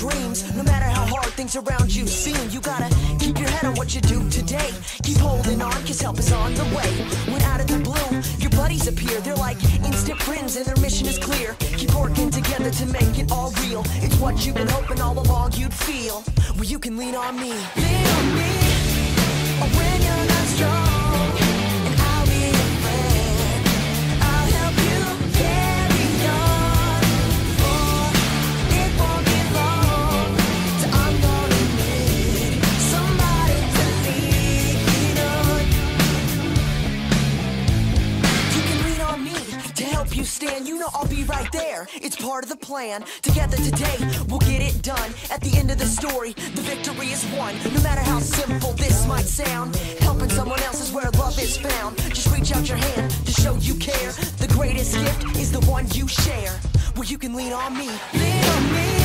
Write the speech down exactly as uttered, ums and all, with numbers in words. your dreams, no matter how hard things around you seem. You gotta keep your head on what you do today. Keep holding on, cause help is on the way. When out of the blue, your buddies appear. They're like instant friends and their mission is clear. Keep working together to make it all real. It's what you've been hoping all along you'd feel. Well, you can lean on me. Lean on me, or when you're not strong. You stand, you know I'll be right there. It's part of the plan. Together today, we'll get it done. At the end of the story, the victory is won. No matter how simple this might sound, helping someone else is where love is found. Just reach out your hand to show you care. The greatest gift is the one you share. Well, you can lean on me. Lean on me.